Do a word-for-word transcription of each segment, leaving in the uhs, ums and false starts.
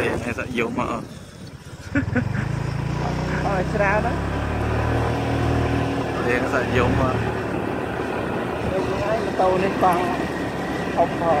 ទេហើយសាក់យកមកអត់អត់ស្រាលណាទេសាក់យកមកហើយម៉ូតូនេះកង់អបផង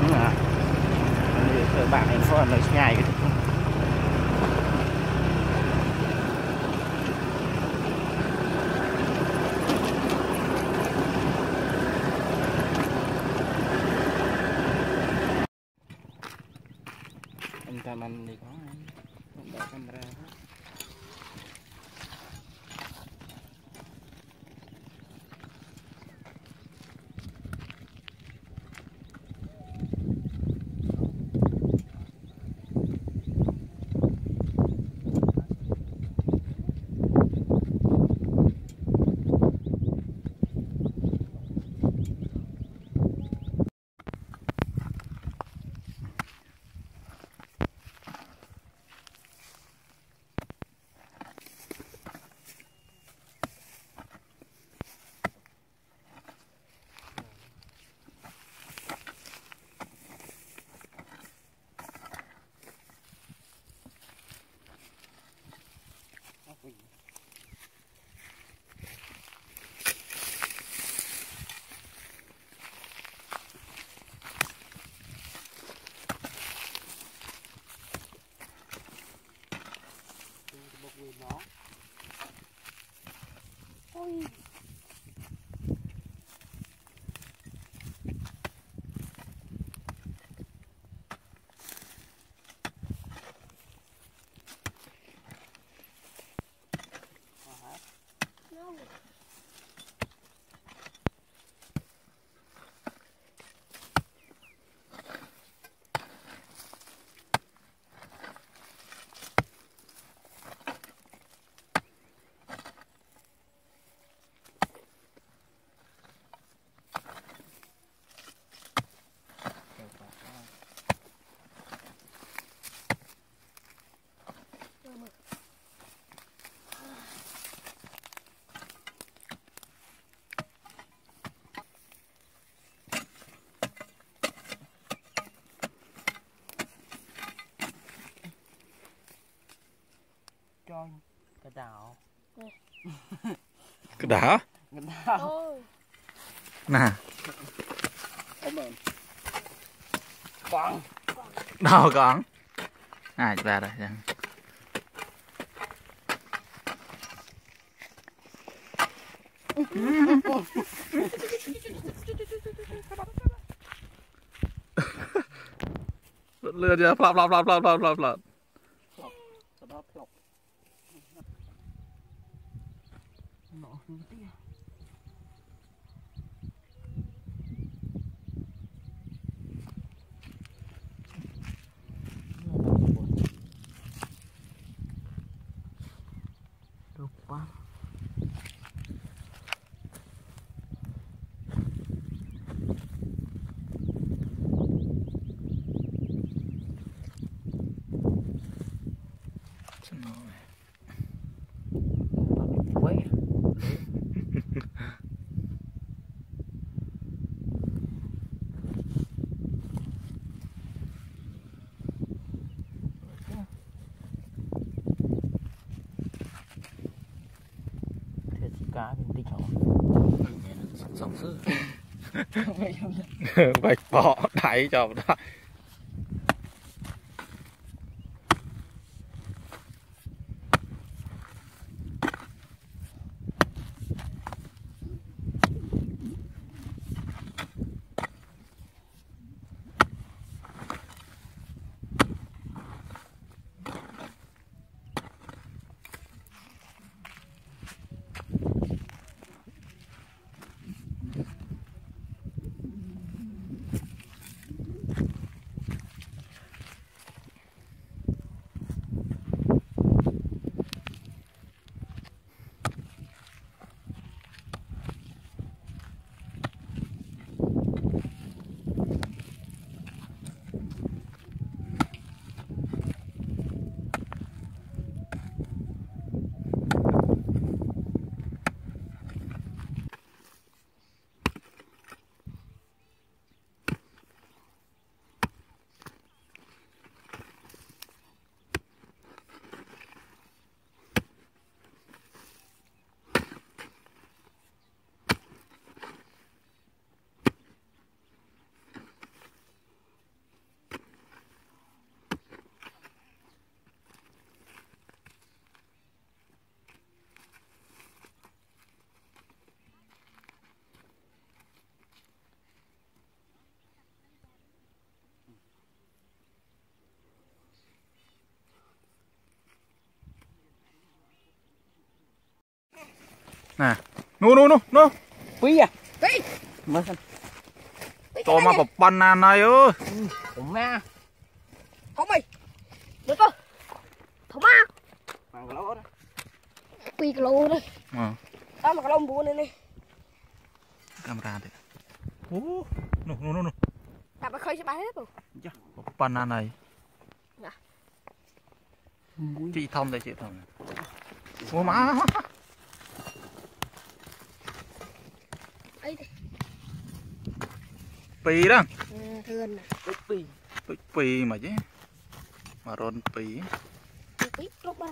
Đúng à. Bạn em có lời nhai cái. Mình thì có không bỏ camera hết. Cái đảo Cái đảo Cái đảo Nè Con Đâu con À ra đây Lượt ra plop plop plop plop plop plop Bạch bọ đáy cho đó. Nah. No, no, no, no. Pí à? Pí. Cho mà bập banana ơi. Thủng ma. Có mày. Được không? Thủng ma. Mang cái lỗ đó. Pí cái lỗ đó. Ờ. Tao mà cái lông bùa này này. Camera thì. Ô, no, no, no, no. Tao mà khơi cho bà hết rồi. Dạ. Bập banana này. Dạ. Chị Thông đây chị Thông. Ô má. Pì đó. Thường nè. Pì. Pì mà chứ. Mà rôn pì. Pì rốt ba.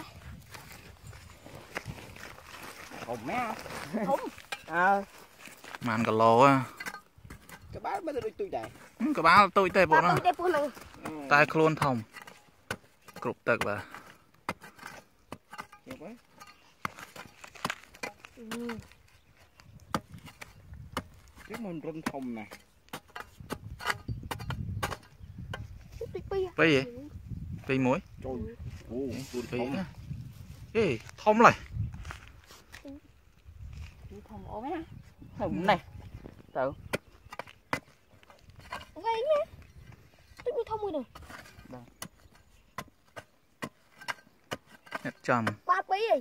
Hùng á. Hùng. Ờ. Mà ăn cà lô á. Cái bá mới được tụi đại. Cái bá tụi tê bộ nó. Tai khôn Thông. Cục tật bà. Được quá. Cái môn rôn Thông này. Bây gì? Bây muối. Trời ơi. Ê, Thông này. Thông ốm á. Thông này. Tự. Vậy nè. Tôi bị Thông rồi rồi. Đâu. Nhặt chầm. Qua bí gì?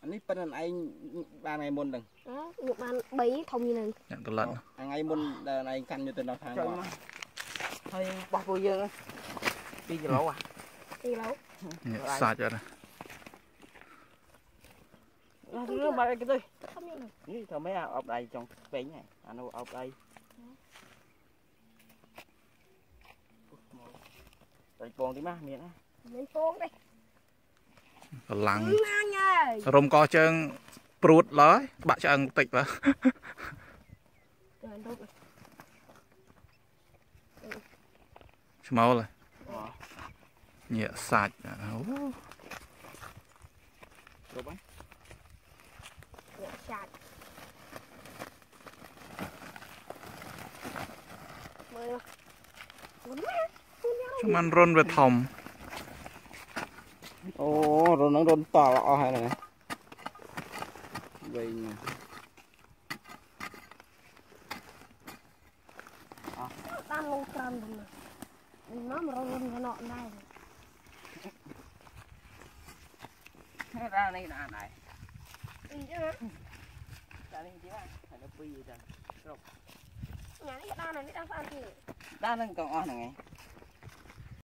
Anh ấy bánh anh anh ba ngày môn đừng. Đó, một bàn bấy Thông như này. Nhận cái lận. Anh ấy môn đà này canh như từ đầu tháng rồi. Thôi bọc vô dương á. Đi gì lỗ à? Đi lỗ. Xa chưa nè. Nó bà cái tôi. Thôi mấy áo ốc đây trong bánh này. Anh áo ốc đây. Rồi bồn đi má miệng á. Miệng bồn đi. Lăng. Rôm co chân prut lói. Bạn cho ăn tịch vào. Màu này nhẹ sạch chúng ăn rôn về Thông. Ồ rồi nó rôn to lọ hay này về nhà. Nó mà rôn cái nọ này. Nó ra đây là này. Ừ chứ hả? Ra đây chứ hả? Nó bì rồi. Nhà này cái đa này nó đang phát ăn gì? Đa này còn on này.